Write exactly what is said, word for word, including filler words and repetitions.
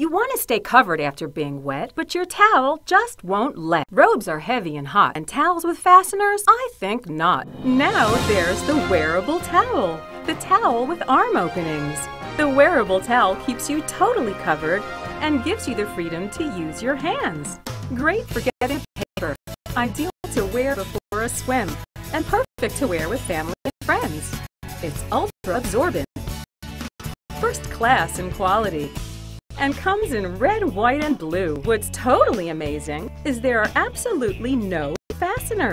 You want to stay covered after being wet, but your towel just won't let. Robes are heavy and hot, and towels with fasteners? I think not. Now there's the wearable towel, the towel with arm openings. The wearable towel keeps you totally covered and gives you the freedom to use your hands. Great for getting paper, ideal to wear before a swim, and perfect to wear with family and friends. It's ultra-absorbent, first class in quality, and comes in red, white, and blue. What's totally amazing is there are absolutely no fasteners.